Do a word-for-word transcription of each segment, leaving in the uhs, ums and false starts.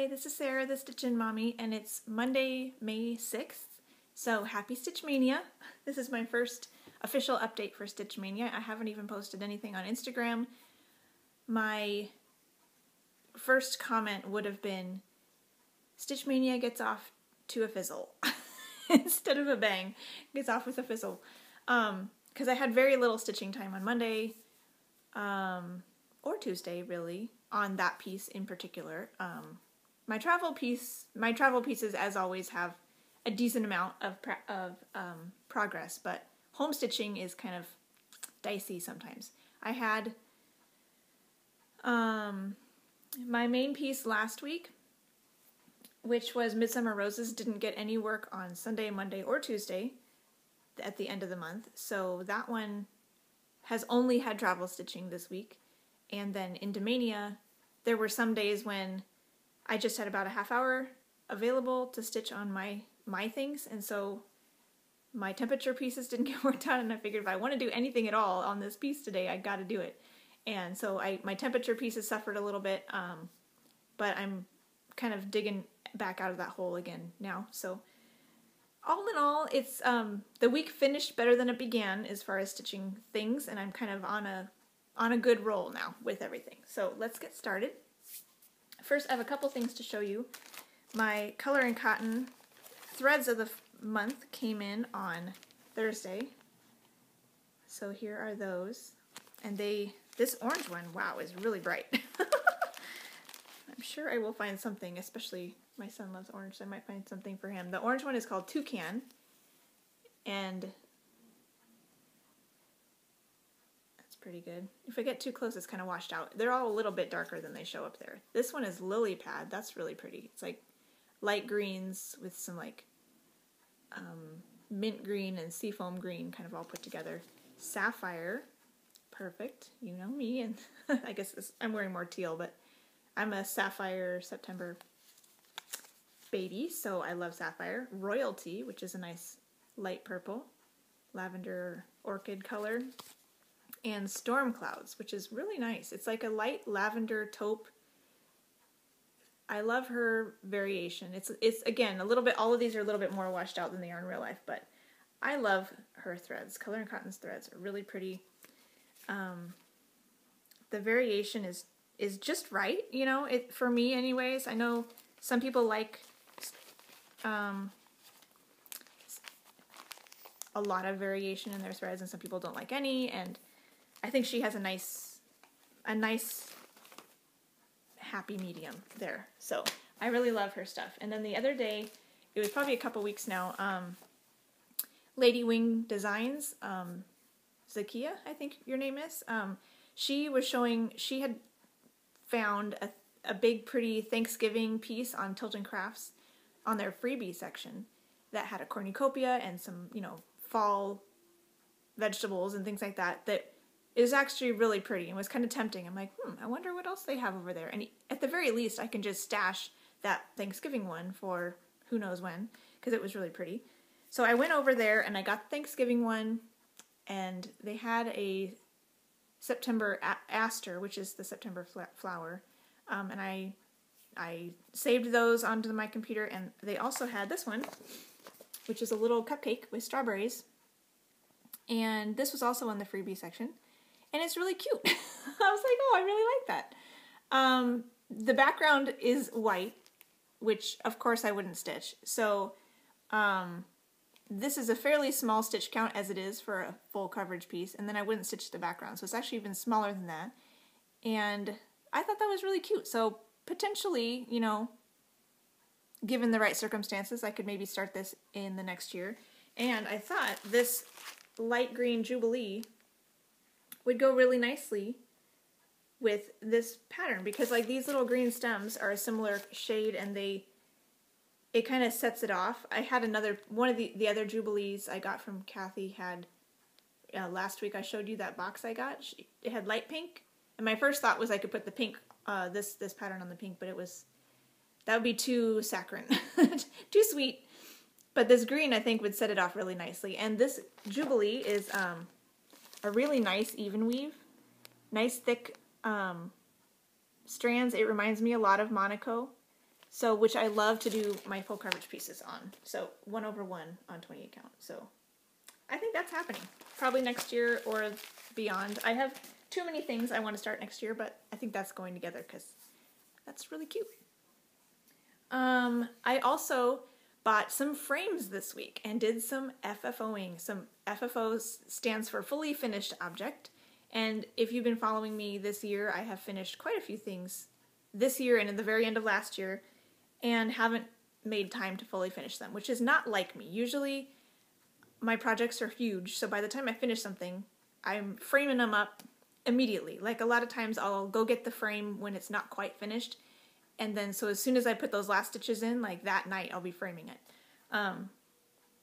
Hi, this is Sarah, the Stitchin' Mommy, and it's Monday, May sixth, so happy Stitch Mania. This is my first official update for Stitch Mania. I haven't even posted anything on Instagram. My first comment would have been, Stitch Mania gets off to a fizzle instead of a bang. Gets off with a fizzle. Um, because I had very little stitching time on Monday, um, or Tuesday, really, on that piece in particular. Um, my travel piece, my travel pieces, as always, have a decent amount of, pra of um, progress, but home stitching is kind of dicey sometimes. I had um, my main piece last week, which was Midsummer Roses, didn't get any work on Sunday, Monday, or Tuesday at the end of the month, so that one has only had travel stitching this week. And then into Mania, there were some days when I just had about a half hour available to stitch on my, my things, and so my temperature pieces didn't get worked on, and I figured if I want to do anything at all on this piece today, I got to do it. And so I my temperature pieces suffered a little bit, um, but I'm kind of digging back out of that hole again now. So all in all, it's um, the week finished better than it began as far as stitching things, and I'm kind of on a on a good roll now with everything. So let's get started. First, I have a couple things to show you. My Color and Cotton threads of the month came in on Thursday. So here are those. And they, this orange one, wow, is really bright. I'm sure I will find something, especially my son loves orange, so I might find something for him. The orange one is called Toucan, and pretty good. If I get too close, it's kind of washed out. They're all a little bit darker than they show up there. This one is Lily Pad. That's really pretty. It's like light greens with some like um, mint green and seafoam green kind of all put together. Sapphire. Perfect. You know me, and I guess this, I'm wearing more teal, but I'm a Sapphire September baby, so I love Sapphire. Royalty, which is a nice light purple. Lavender orchid color. And Storm Clouds, which is really nice. It's like a light lavender taupe. I love her variation. It's, it's again, a little bit, all of these are a little bit more washed out than they are in real life, but I love her threads. Color and Cotton's threads are really pretty. Um, the variation is, is just right, you know, it for me anyways. I know some people like um, a lot of variation in their threads, and some people don't like any, and I think she has a nice, a nice happy medium there. So I really love her stuff. And then the other day, it was probably a couple weeks now, um, Ladywing Designs, um, Zakiya, I think your name is, um, she was showing, she had found a, a big pretty Thanksgiving piece on Tilt and Crafts on their freebie section that had a cornucopia and some, you know, fall vegetables and things like that that it was actually really pretty and was kind of tempting. I'm like, hmm, I wonder what else they have over there. And at the very least, I can just stash that Thanksgiving one for who knows when, because it was really pretty. So I went over there and I got the Thanksgiving one, and they had a September aster, which is the September flower. Um, and I, I saved those onto my computer, and they also had this one, which is a little cupcake with strawberries. And this was also on the freebie section. And it's really cute. I was like, oh, I really like that. Um, the background is white, which of course I wouldn't stitch. So um, this is a fairly small stitch count as it is for a full coverage piece. And then I wouldn't stitch the background. So it's actually even smaller than that. And I thought that was really cute. So potentially, you know, given the right circumstances, I could maybe start this in the next year. And I thought this light green Jubilee would go really nicely with this pattern, because like these little green stems are a similar shade, and they, it kind of sets it off. I had another, one of the, the other Jubilees I got from Kathy had, uh, last week I showed you that box I got. She, it had light pink, and my first thought was I could put the pink, uh, this, this pattern on the pink, but it was, that would be too saccharine, too sweet. But this green I think would set it off really nicely. And this Jubilee is, um, a really nice even weave, nice thick um, strands. It reminds me a lot of Monaco, So, which I love to do my full coverage pieces on. So one over one on twenty-eight count. So I think that's happening probably next year or beyond. I have too many things I want to start next year, but I think that's going together because that's really cute. Um, I also bought some frames this week and did some FFOing. Some F F O stands for fully finished object. And if you've been following me this year, I have finished quite a few things this year and at the very end of last year and haven't made time to fully finish them, which is not like me. Usually my projects are huge, so by the time I finish something, I'm framing them up immediately. Like a lot of times I'll go get the frame when it's not quite finished, and then so as soon as I put those last stitches in, like that night I'll be framing it. Um,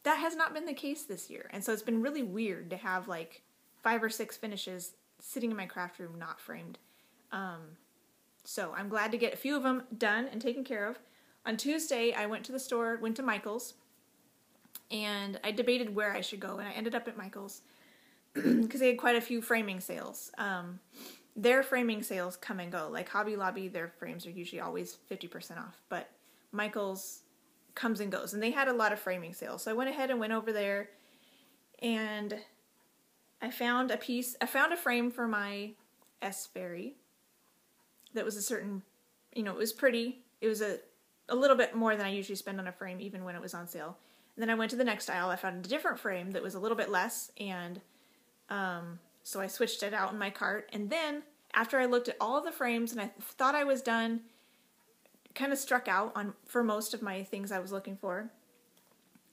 that has not been the case this year, and so it's been really weird to have like five or six finishes sitting in my craft room not framed. Um, so I'm glad to get a few of them done and taken care of. On Tuesday I went to the store, went to Michael's, and I debated where I should go, and I ended up at Michael's because they had quite a few framing sales. Um, their framing sales come and go. Like Hobby Lobby, their frames are usually always fifty percent off, but Michael's comes and goes, and they had a lot of framing sales. So I went ahead and went over there, and I found a piece, I found a frame for my S Fairy that was a certain, you know, it was pretty. It was a, a little bit more than I usually spend on a frame, even when it was on sale. And then I went to the next aisle, I found a different frame that was a little bit less, and um, so I switched it out in my cart. And then after I looked at all of the frames and I thought I was done, kind of struck out on for most of my things I was looking for.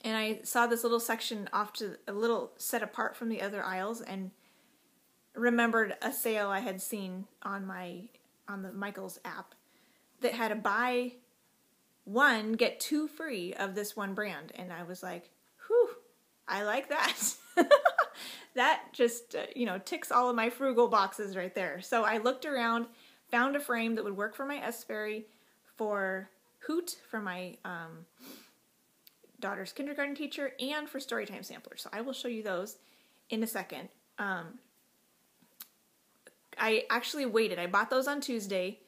And I saw this little section off to a little set apart from the other aisles and remembered a sale I had seen on my on the Michael's app that had a buy one, get two free of this one brand. And I was like, whew, I like that. That just, uh, you know, ticks all of my frugal boxes right there. So I looked around, found a frame that would work for my S Fairy, for Hoot, for my um, daughter's kindergarten teacher, and for Storytime Sampler. So I will show you those in a second. Um, I actually waited. I bought those on Tuesday,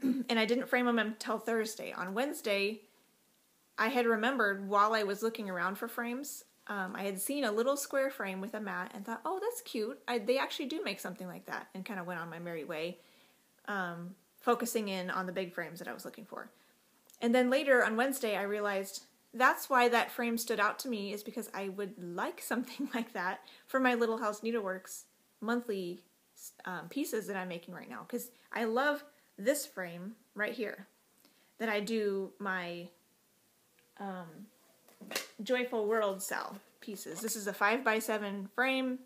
and I didn't frame them until Thursday. On Wednesday, I had remembered while I was looking around for frames, um, I had seen a little square frame with a mat and thought, oh, that's cute. I, they actually do make something like that, and kind of went on my merry way, um, focusing in on the big frames that I was looking for. And then later on Wednesday, I realized that's why that frame stood out to me, is because I would like something like that for my Little House Needleworks monthly um, pieces that I'm making right now, because I love this frame right here that I do my um, Joyful World cell pieces. This is a five by seven frame,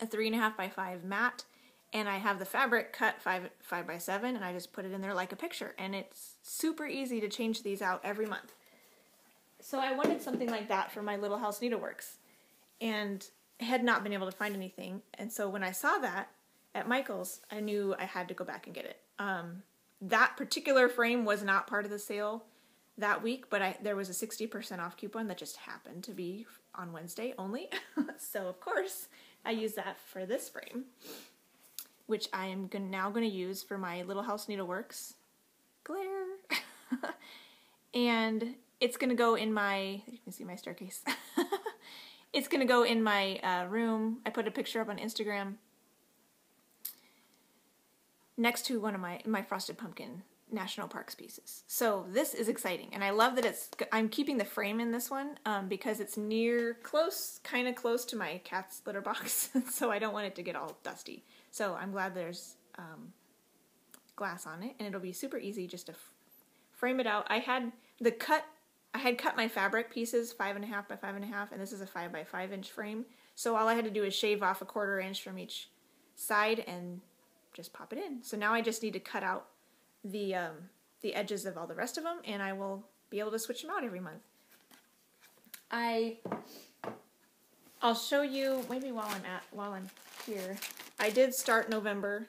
a three and a half by five mat, and I have the fabric cut five by seven, and I just put it in there like a picture, and it's super easy to change these out every month. So I wanted something like that for my Little House Needleworks and had not been able to find anything, and so when I saw that at Michael's, I knew I had to go back and get it. Um, that particular frame was not part of the sale that week, but I, there was a sixty percent off coupon that just happened to be on Wednesday only. So of course I used that for this frame, which I am gonna, now going to use for my Little House Needleworks glare. And it's going to go in my, you can see my staircase. It's going to go in my uh, room. I put a picture up on Instagram next to one of my my Frosted Pumpkin National Parks pieces. So this is exciting, and I love that it's, I'm keeping the frame in this one um, because it's near, close, kind of close to my cat's litter box, so I don't want it to get all dusty. So I'm glad there's um, glass on it, and it'll be super easy just to f frame it out. I had the cut, I had cut my fabric pieces five and a half by five and a half, and this is a five by five inch frame. So all I had to do is shave off a quarter inch from each side and just pop it in. So now I just need to cut out the um, the edges of all the rest of them, and I will be able to switch them out every month. I I'll show you maybe while I'm at while I'm here. I did start November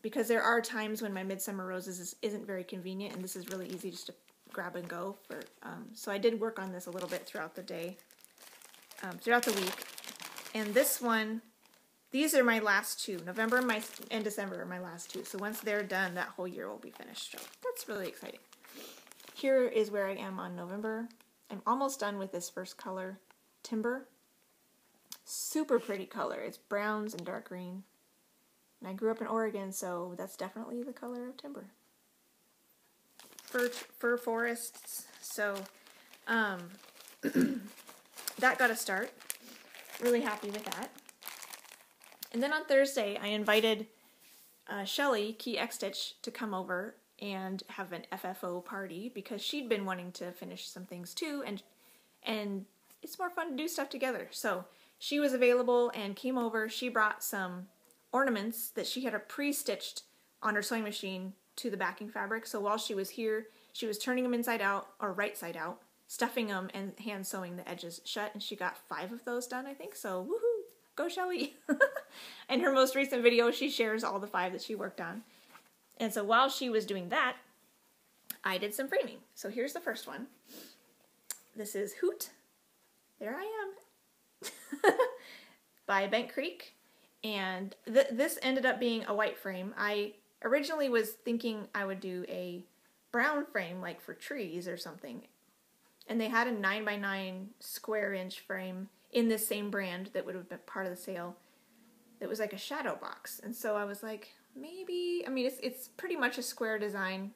because there are times when my Midsummer Roses is, isn't very convenient, and this is really easy just to grab and go for. Um, so I did work on this a little bit throughout the day, um, throughout the week, and this one. These are my last two. November my, and December are my last two. So once they're done, that whole year will be finished. So that's really exciting. Here is where I am on November. I'm almost done with this first color, Timber. Super pretty color. It's browns and dark green. And I grew up in Oregon, so that's definitely the color of timber. Fir, fir forests. So um, that got a start. Really happy with that. And then on Thursday, I invited uh, Shelley Keyxstitch to come over and have an F F O party because she'd been wanting to finish some things too, and and it's more fun to do stuff together. So she was available and came over. She brought some ornaments that she had pre-stitched on her sewing machine to the backing fabric. So while she was here, she was turning them inside out, or right side out, stuffing them and hand sewing the edges shut, and she got five of those done, I think. So woohoo! Go Shelley! In her most recent video, she shares all the five that she worked on. And so while she was doing that, I did some framing. So here's the first one. This is Hoot. There I am. By Bent Creek. And th this ended up being a white frame. I originally was thinking I would do a brown frame, like for trees or something. And they had a nine by nine square inch frame in this same brand that would have been part of the sale. It was like a shadow box. And so I was like, maybe, I mean, it's, it's pretty much a square design.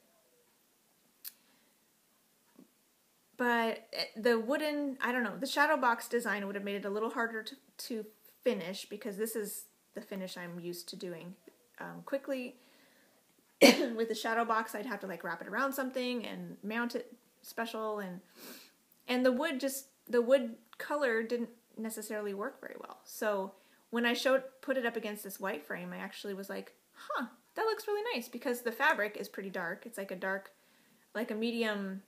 But the wooden, I don't know, the shadow box design would have made it a little harder to, to finish, because this is the finish I'm used to doing um, quickly. With the shadow box, I'd have to like wrap it around something and mount it special. And, and the wood just, the wood color didn't necessarily work very well. So when I showed, put it up against this white frame, I actually was like, huh, that looks really nice, because the fabric is pretty dark. It's like a dark, like a medium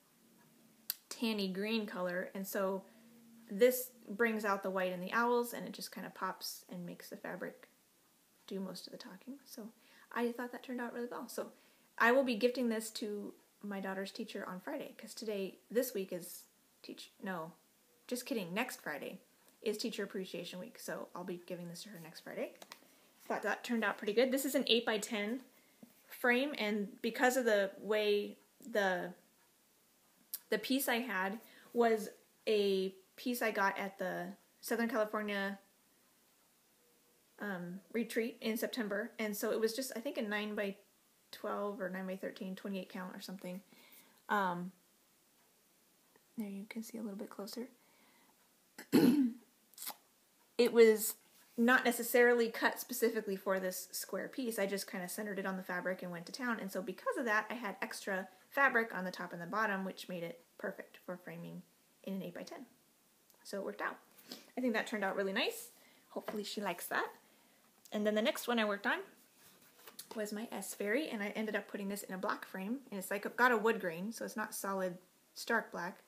tanny green color, and so this brings out the white and the owls, and it just kind of pops and makes the fabric do most of the talking. So I thought that turned out really well. So I will be gifting this to my daughter's teacher on Friday, because today, this week is teach, no, just kidding, next Friday is Teacher Appreciation Week, so I'll be giving this to her next Friday. Thought that turned out pretty good. This is an eight by ten frame, and because of the way the the piece I had was a piece I got at the Southern California um, retreat in September, and so it was just, I think, a nine by twelve or nine by thirteen, twenty-eight count or something. Um, there you can see a little bit closer. It was not necessarily cut specifically for this square piece. I just kind of centered it on the fabric and went to town. And so because of that, I had extra fabric on the top and the bottom, which made it perfect for framing in an eight by ten. So it worked out. I think that turned out really nice. Hopefully she likes that. And then the next one I worked on was my S Fairy, and I ended up putting this in a black frame. And it's like, got a wood grain, so it's not solid stark black.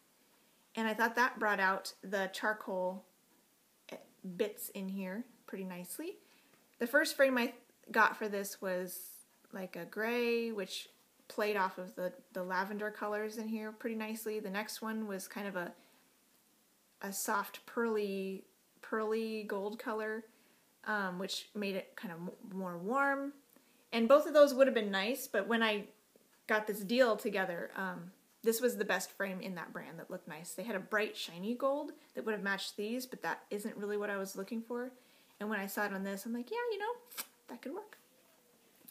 And I thought that brought out the charcoal bits in here pretty nicely. The first frame I got for this was like a gray, which played off of the, the lavender colors in here pretty nicely. The next one was kind of a a soft pearly, pearly gold color, um, which made it kind of more warm. And both of those would have been nice, but when I got this deal together, um, this was the best frame in that brand that looked nice. They had a bright, shiny gold that would have matched these, but that isn't really what I was looking for. And when I saw it on this, I'm like, yeah, you know, that could work.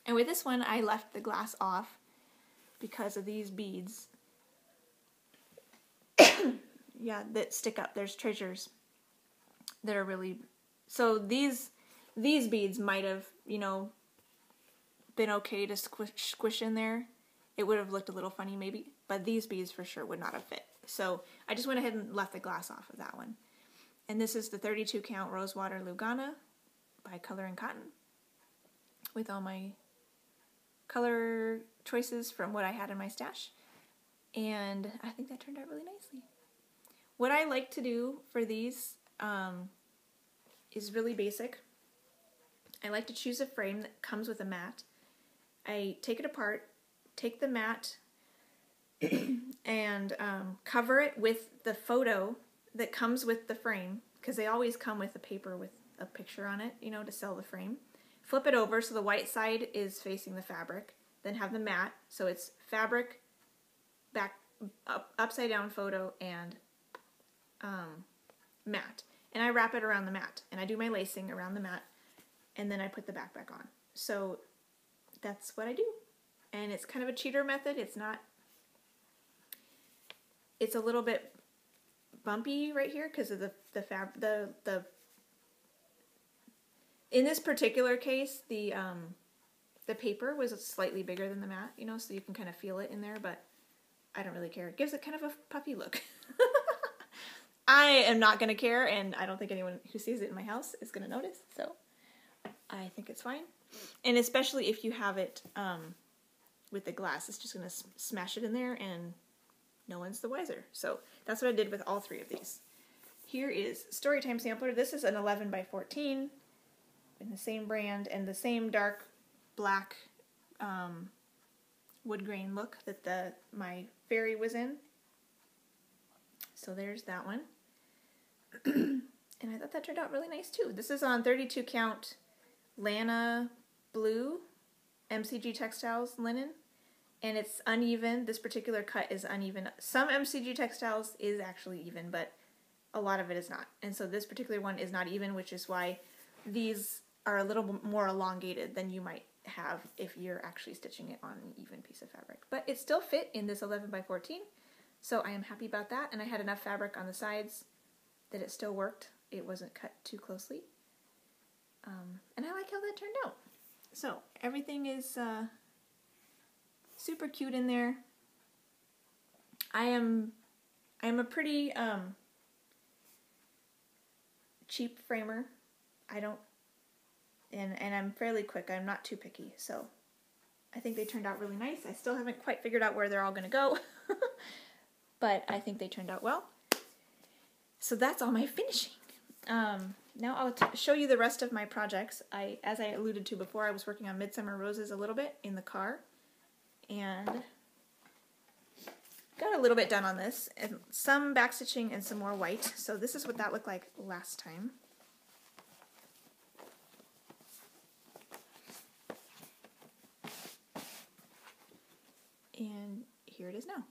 And with this one, I left the glass off because of these beads. Yeah, that stick up. There's treasures that are really... So these, these beads might have, you know, been okay to squish, squish in there. It would have looked a little funny maybe, but these beads for sure would not have fit. So I just went ahead and left the glass off of that one. And this is the thirty-two count Rosewater Lugana by Color and Cotton, with all my color choices from what I had in my stash. And I think that turned out really nicely. What I like to do for these um, is really basic. I like to choose a frame that comes with a mat. I take it apart, take the mat and um, cover it with the photo that comes with the frame, because they always come with a paper with a picture on it, you know, to sell the frame. Flip it over so the white side is facing the fabric, then have the mat, so it's fabric, back up, upside down photo and um, mat. And I wrap it around the mat. And I do my lacing around the mat. And then I put the backpack on. So that's what I do. And it's kind of a cheater method. It's not, it's a little bit bumpy right here because of the, the fab, the, the, in this particular case, the, um, the paper was slightly bigger than the mat, you know, so you can kind of feel it in there, but I don't really care. It gives it kind of a puffy look. I am not going to care, and I don't think anyone who sees it in my house is going to notice, so I think it's fine. And especially if you have it um, with the glass, it's just going to smash it in there and no one's the wiser. So that's what I did with all three of these. Here is Storytime Sampler. This is an eleven by fourteen in the same brand and the same dark black um, wood grain look that the my fairy was in. So there's that one. And I thought that turned out really nice too. This is on thirty-two count Lana blue M C G Textiles linen, and it's uneven. This particular cut is uneven. Some M C G Textiles is actually even, but a lot of it is not. And so this particular one is not even, which is why these are a little more elongated than you might have if you're actually stitching it on an even piece of fabric. But it still fit in this eleven by fourteen, so I am happy about that. And I had enough fabric on the sides that it still worked. It wasn't cut too closely. Um, and I like how that turned out. So everything is uh, super cute in there. I am I am a pretty um, cheap framer. I don't and and I'm fairly quick. I'm not too picky. So I think they turned out really nice. I still haven't quite figured out where they're all going to go, but I think they turned out well. So that's all my finishing. Um, Now I'll t show you the rest of my projects. I, as I alluded to before, I was working on Midsummer Roses a little bit in the car, and got a little bit done on this, and some backstitching and some more white. So this is what that looked like last time. And here it is now.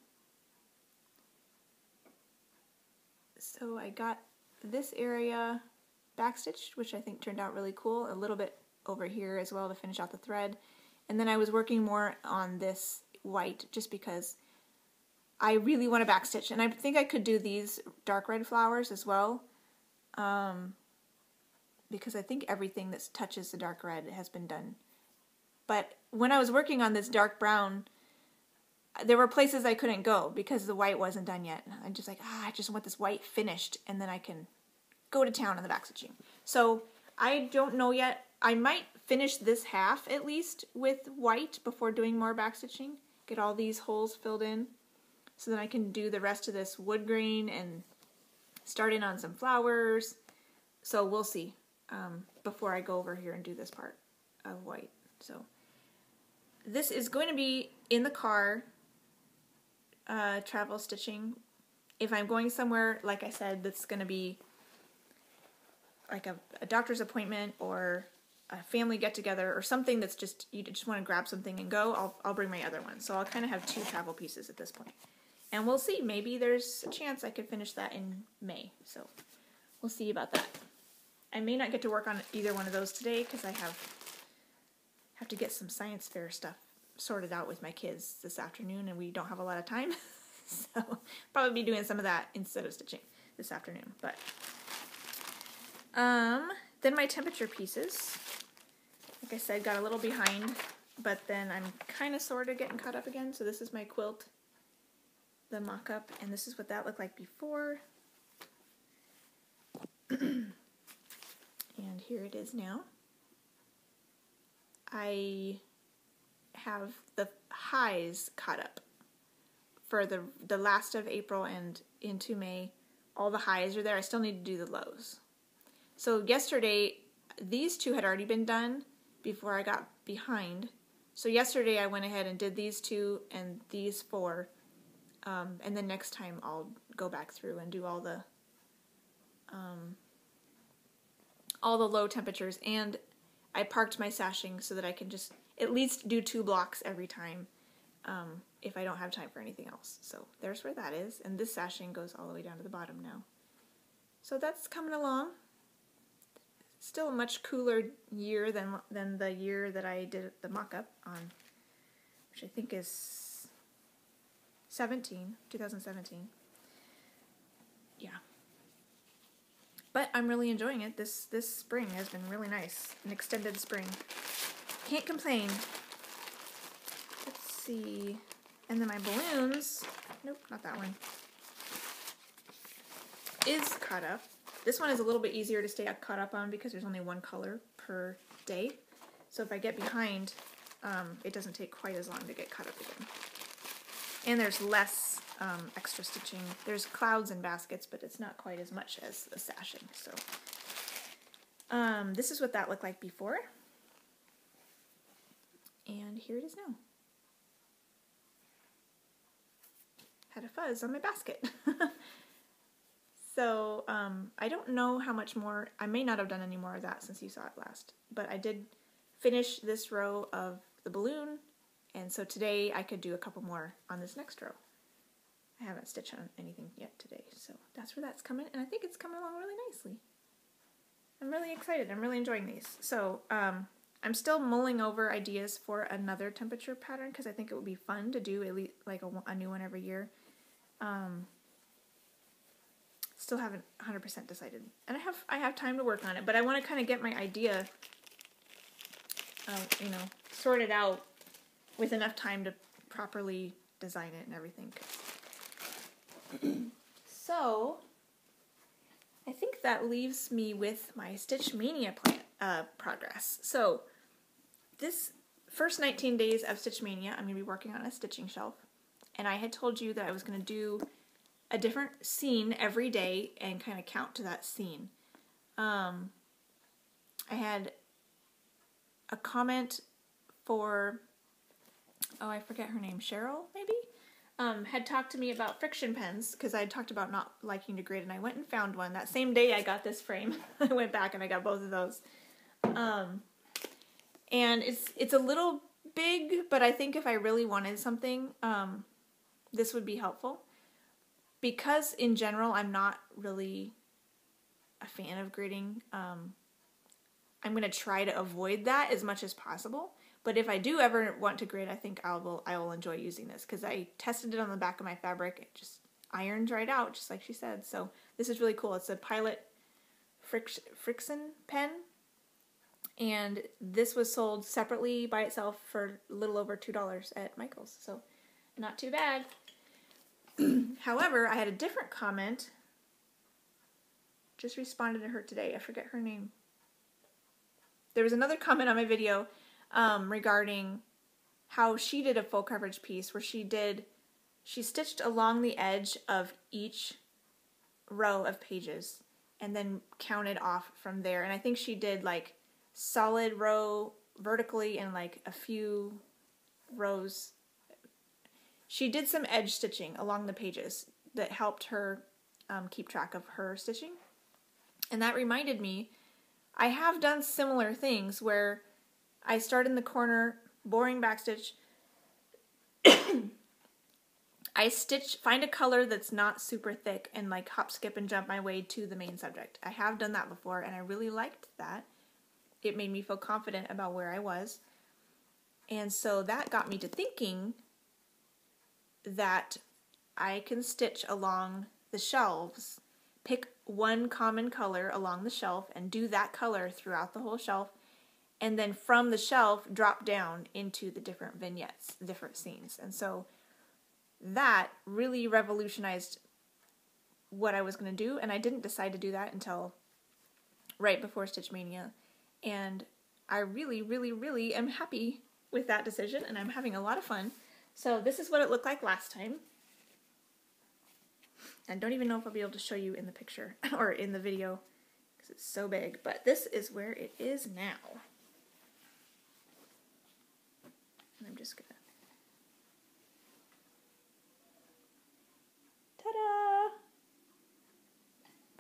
So I got this area backstitched, which I think turned out really cool, a little bit over here as well to finish out the thread. And then I was working more on this white just because I really want to backstitch, and I think I could do these dark red flowers as well, um, because I think everything that touches the dark red has been done. But when I was working on this dark brown, there were places I couldn't go because the white wasn't done yet. I'm just like, ah, I just want this white finished, and then I can go to town on the backstitching. So I don't know yet. I might finish this half at least with white before doing more backstitching. Get all these holes filled in so then I can do the rest of this wood grain and start in on some flowers. So we'll see um, before I go over here and do this part of white. So this is going to be in the car uh, travel stitching. If I'm going somewhere, like I said, that's going to be like a, a doctor's appointment or a family get-together or something that's just, you just want to grab something and go, I'll, I'll bring my other one. So I'll kind of have two travel pieces at this point. And we'll see. Maybe there's a chance I could finish that in May. So we'll see about that. I may not get to work on either one of those today because I have have to get some science fair stuff sorted out with my kids this afternoon, and we don't have a lot of time. So probably be doing some of that instead of stitching this afternoon. But Um, then my temperature pieces, like I said, got a little behind, but then I'm kind of sort of getting caught up again. So this is my quilt, the mock-up, and this is what that looked like before. And here it is now. I have the highs caught up for the, the last of April and into May. All the highs are there. I still need to do the lows. So yesterday, these two had already been done before I got behind. So yesterday I went ahead and did these two and these four. Um, and then next time I'll go back through and do all the um, all the low temperatures. And I parked my sashing so that I can just at least do two blocks every time um, if I don't have time for anything else. So there's where that is, and this sashing goes all the way down to the bottom now. So that's coming along. Still a much cooler year than than the year that I did the mock-up on, which I think is seventeen, twenty seventeen. Yeah. But I'm really enjoying it. This this spring has been really nice. An extended spring. Can't complain. Let's see. And then my balloons. Nope, not that one. Is caught up. This one is a little bit easier to stay caught up on because there's only one color per day. So if I get behind, um, it doesn't take quite as long to get caught up again. And there's less um, extra stitching. There's clouds and baskets, but it's not quite as much as the sashing. So um, this is what that looked like before. And here it is now. Had a fuzz on my basket. So um, I don't know how much more. I may not have done any more of that since you saw it last, but I did finish this row of the balloon, and so today I could do a couple more on this next row. I haven't stitched on anything yet today, so that's where that's coming, and I think it's coming along really nicely. I'm really excited. I'm really enjoying these. So um, I'm still mulling over ideas for another temperature pattern because I think it would be fun to do at least like a, a new one every year. Um, Still haven't one hundred percent decided, and I have I have time to work on it, but I want to kind of get my idea, uh, you know, sorted out with enough time to properly design it and everything. So I think that leaves me with my Stitch Maynia plan, uh, progress. So this first nineteen days of Stitch Maynia, I'm going to be working on a stitching shelf, and I had told you that I was going to do a different scene every day and kind of count to that scene. Um, I had a comment for, oh, I forget her name, Cheryl, maybe? Um, had talked to me about friction pens because I had talked about not liking to grid, and I went and found one. That same day I got this frame. I went back and I got both of those. Um, and it's, it's a little big, but I think if I really wanted something, um, this would be helpful. Because in general, I'm not really a fan of gridding, um, I'm going to try to avoid that as much as possible. But if I do ever want to grid, I think I will, I will enjoy using this because I tested it on the back of my fabric. It just ironed right out, just like she said. So this is really cool. It's a Pilot friction, friction pen. And this was sold separately by itself for a little over two dollars at Michael's. So not too bad. However, I had a different comment, just responded to her today. I forget her name. There was another comment on my video um, regarding how she did a full coverage piece where she did, she stitched along the edge of each row of pages and then counted off from there. And I think she did like solid row vertically and like a few rows. She did some edge stitching along the pages that helped her um, keep track of her stitching. And that reminded me, I have done similar things where I start in the corner, boring backstitch. I stitch, find a color that's not super thick and like hop, skip, and jump my way to the main subject. I have done that before and I really liked that. It made me feel confident about where I was. And so that got me to thinking that I can stitch along the shelves, pick one common color along the shelf and do that color throughout the whole shelf, and then from the shelf drop down into the different vignettes, different scenes. And so that really revolutionized what I was going to do, and I didn't decide to do that until right before Stitch Maynia, and I really, really, really am happy with that decision, and I'm having a lot of fun. So this is what it looked like last time. I don't even know if I'll be able to show you in the picture or in the video because it's so big, but this is where it is now. And I'm just gonna... Ta-da!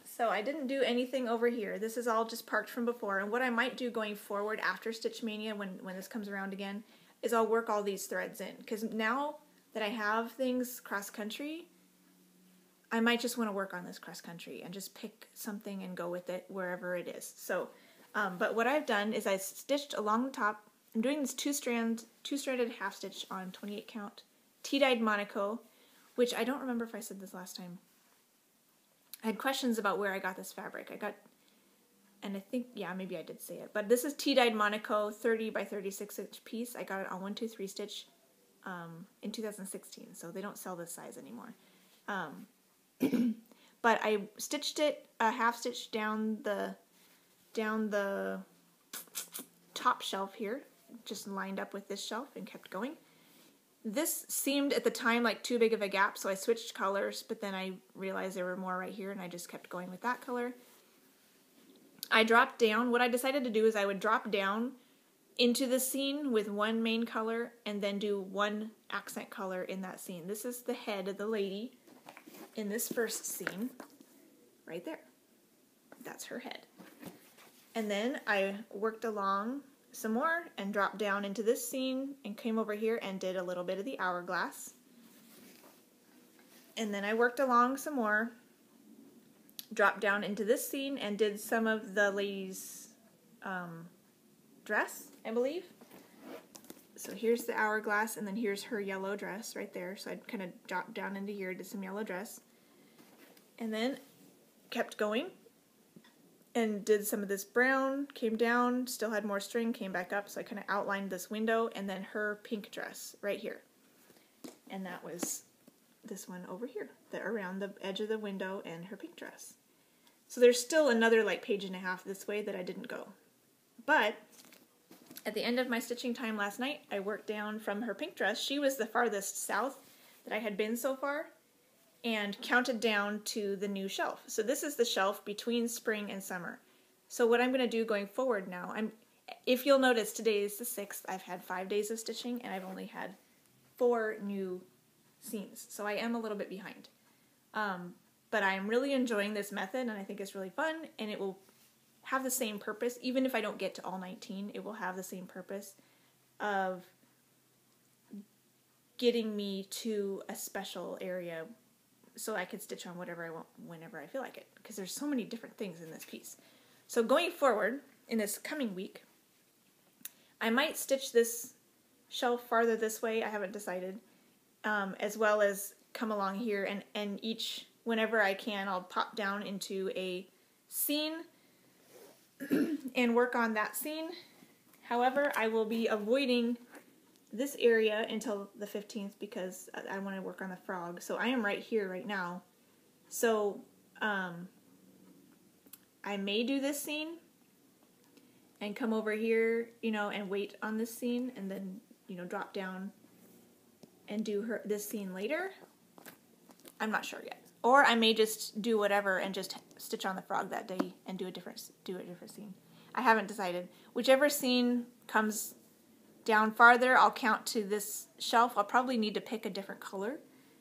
So I didn't do anything over here. This is all just parked from before, and what I might do going forward after Stitch Maynia when, when this comes around again is I'll work all these threads in, because now that I have things cross-country, I might just want to work on this cross-country and just pick something and go with it wherever it is. So, um, but what I've done is I stitched along the top. I'm doing this two-strand, two-stranded half-stitch on twenty-eight count tea-dyed Monaco, which I don't remember if I said this last time. I had questions about where I got this fabric. I got, and I think, yeah, maybe I did say it, but this is tea-dyed Monaco, thirty by thirty-six inch piece. I got it on one two three Stitch um, in two thousand sixteen, so they don't sell this size anymore. Um, but I stitched it a half stitch down the down the top shelf here, just lined up with this shelf and kept going. This seemed at the time like too big of a gap, so I switched colors, but then I realized there were more right here and I just kept going with that color. I dropped down. What I decided to do is I would drop down into the scene with one main color and then do one accent color in that scene. This is the head of the lady in this first scene, right there. That's her head. And then I worked along some more and dropped down into this scene and came over here and did a little bit of the hourglass. And then I worked along some more, dropped down into this scene and did some of the lady's um, dress, I believe. So here's the hourglass, and then here's her yellow dress right there. So I kind of dropped down into here, did some yellow dress, and then kept going and did some of this brown, came down, still had more string, came back up, so I kind of outlined this window, and then her pink dress right here. And that was this one over here, the, around the edge of the window and her pink dress. So there's still another like page and a half this way that I didn't go. But at the end of my stitching time last night, I worked down from her pink dress. She was the farthest south that I had been so far, and counted down to the new shelf. So this is the shelf between spring and summer. So what I'm going to do going forward now, I'm, if you'll notice, today is the sixth. I've had five days of stitching, and I've only had four new scenes. So I am a little bit behind. Um, but I'm really enjoying this method, and I think it's really fun, and it will have the same purpose. Even if I don't get to all nineteen, it will have the same purpose of getting me to a special area so I can stitch on whatever I want whenever I feel like it, because there's so many different things in this piece. So going forward in this coming week, I might stitch this shelf farther this way, I haven't decided, um, as well as come along here, and, and each, whenever I can, I'll pop down into a scene and work on that scene. However, I will be avoiding this area until the fifteenth because I want to work on the frog. So I am right here right now. So um, I may do this scene and come over here, you know, and wait on this scene and then, you know, drop down and do her this scene later. I'm not sure yet. Or I may just do whatever and just stitch on the frog that day and do a different do a different scene. I haven't decided. Whichever scene comes down farther, I'll count to this shelf. I'll probably need to pick a different color,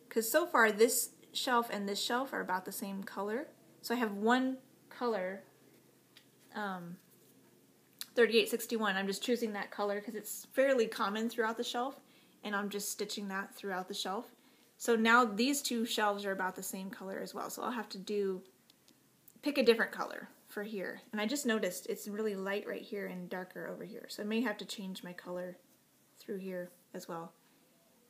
because so far this shelf and this shelf are about the same color. So I have one color, um, thirty-eight sixty-one. I'm just choosing that color because it's fairly common throughout the shelf, and I'm just stitching that throughout the shelf. So now these two shelves are about the same color as well. So I'll have to do, pick a different color for here. And I just noticed it's really light right here and darker over here. So I may have to change my color through here as well.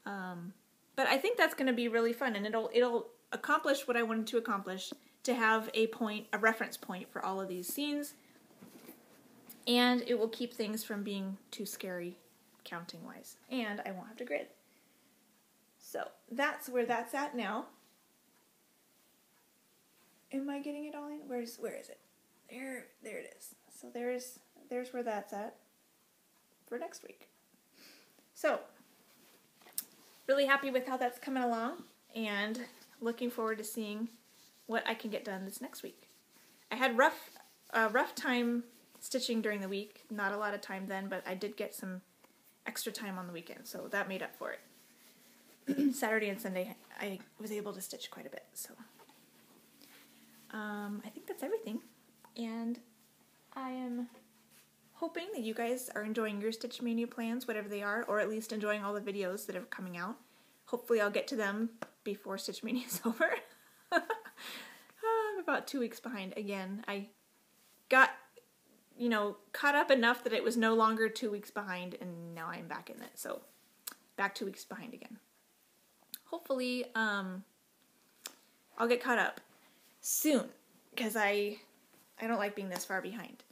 Um, but I think that's going to be really fun, and it'll it'll accomplish what I wanted to accomplish, to have a point, a reference point for all of these scenes. And it will keep things from being too scary counting wise. And I won't have to grid. So that's where that's at now. Am I getting it all in? Where's where is it? There, there it is. So there's there's where that's at for next week. So really happy with how that's coming along, and looking forward to seeing what I can get done this next week. I had rough uh, rough time stitching during the week. Not a lot of time then, but I did get some extra time on the weekend, so that made up for it. Saturday and Sunday, I was able to stitch quite a bit, so um, I think that's everything, and I am hoping that you guys are enjoying your Stitch Maynia plans, whatever they are, or at least enjoying all the videos that are coming out. Hopefully I'll get to them before Stitch Mania is over. I'm about two weeks behind again. I got, you know, caught up enough that it was no longer two weeks behind, and now I'm back in it. So back two weeks behind again. Hopefully um, I'll get caught up soon, because I, I don't like being this far behind.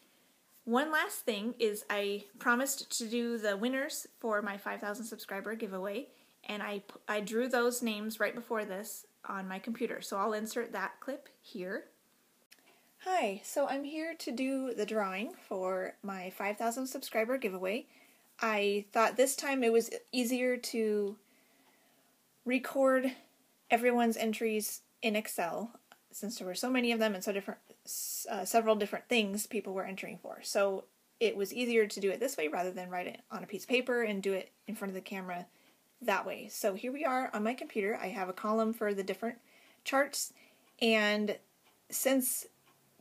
One last thing is I promised to do the winners for my five thousand subscriber giveaway, and I, I drew those names right before this on my computer, so I'll insert that clip here. Hi, so I'm here to do the drawing for my five thousand subscriber giveaway. I thought this time it was easier to record everyone's entries in Excel, since there were so many of them and so different, uh, several different things people were entering for. So it was easier to do it this way rather than write it on a piece of paper and do it in front of the camera that way. So here we are on my computer. I have a column for the different charts, and since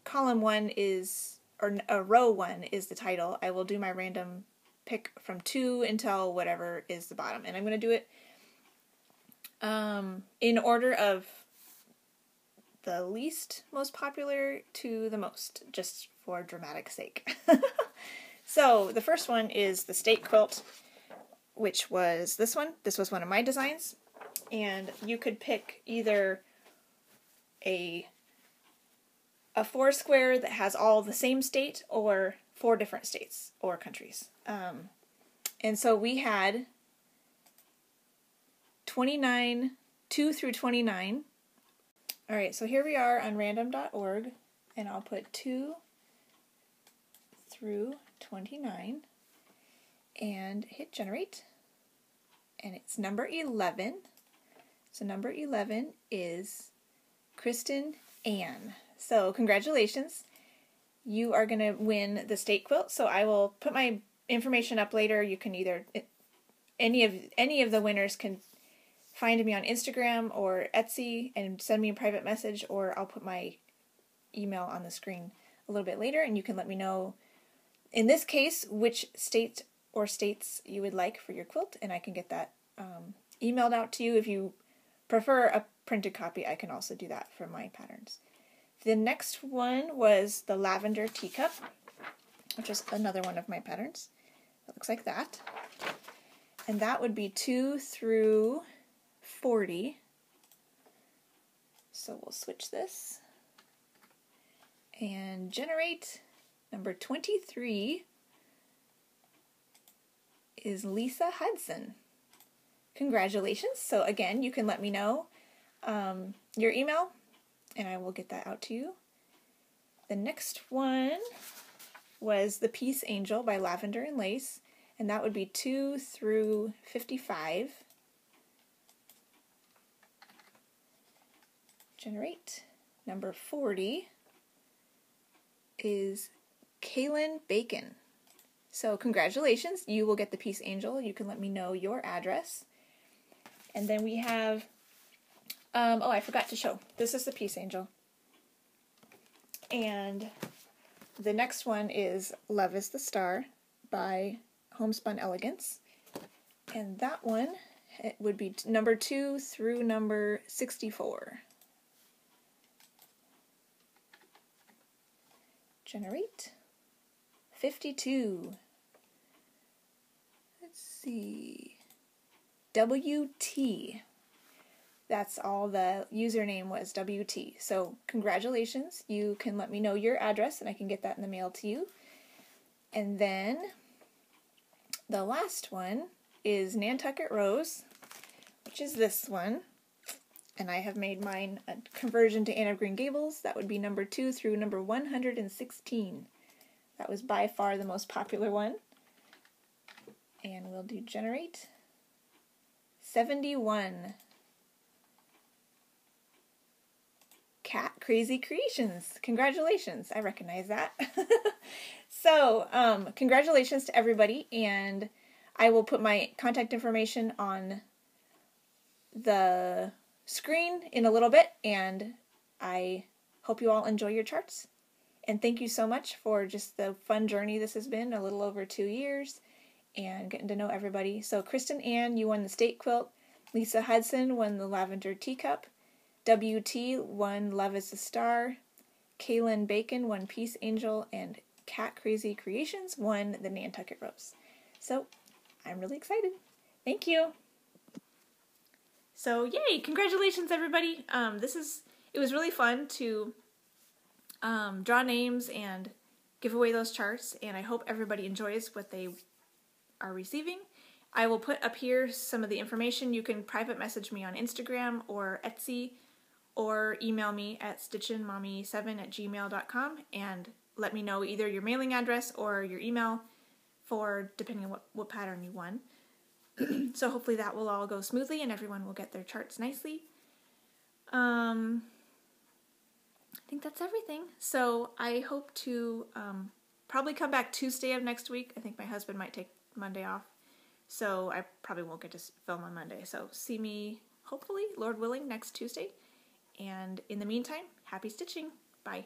column one is, or uh, row one is the title, I will do my random pick from two until whatever is the bottom. And I'm going to do it um, in order of the least most popular to the most, just for dramatic sake. So the first one is the state quilt, which was this one. This was one of my designs, and you could pick either a a four square that has all the same state, or four different states or countries. Um, and so we had twenty-nine, two through twenty-nine. All right, so here we are on random dot org, and I'll put two through twenty-nine and hit generate, and it's number eleven. So number eleven is Kristen Ann. So congratulations, you are going to win the state quilt. So I will put my information up later. You can either, any of any of the winners can find me on Instagram or Etsy and send me a private message, or I'll put my email on the screen a little bit later, and you can let me know, in this case, which state or states you would like for your quilt, and I can get that um, emailed out to you. If you prefer a printed copy, I can also do that for my patterns. The next one was the lavender teacup, which is another one of my patterns. It looks like that. And that would be two through forty. So we'll switch this and generate. Number twenty-three is Lisa Hudson. Congratulations. So again, you can let me know um, your email, and I will get that out to you. The next one was the Peace Angel by Lavender and Lace, and that would be two through fifty-five. Generate. Number forty is Kaelin Bacon. So congratulations, you will get the Peace Angel. You can let me know your address. And then we have, um, oh, I forgot to show. This is the Peace Angel. And the next one is Love is the Star by Homespun Elegance. And that one, it would be number two through number sixty-four. Generate. Fifty-two. Let's see. W T. That's all the username was, W T. So congratulations. You can let me know your address, and I can get that in the mail to you. And then the last one is Nantucket Rose, which is this one. And I have made mine a conversion to Anne of Green Gables. That would be number two through number one hundred sixteen. That was by far the most popular one. And we'll do generate. seventy-one. Cat Crazy Creations. Congratulations. I recognize that. So, um, congratulations to everybody. And I will put my contact information on the screen in a little bit, and I hope you all enjoy your charts, and thank you so much for just the fun journey this has been, a little over two years, and getting to know everybody. So Kristen Ann, you won the state quilt. Lisa Hudson won the Lavender Teacup. W T won Love is a Star. Kaelin Bacon won Peace Angel, and Cat Crazy Creations won the Nantucket Rose. So I'm really excited. Thank you. So yay, congratulations everybody. Um, this is, it was really fun to um, draw names and give away those charts, and I hope everybody enjoys what they are receiving. I will put up here some of the information. You can private message me on Instagram or Etsy, or email me at stitchin mommy seven at gmail dot com and let me know either your mailing address or your email, for depending on what, what pattern you won. So hopefully that will all go smoothly and everyone will get their charts nicely. Um, I think that's everything. So I hope to um, probably come back Tuesday of next week. I think my husband might take Monday off, so I probably won't get to film on Monday. So see me, hopefully, Lord willing, next Tuesday. And in the meantime, happy stitching. Bye.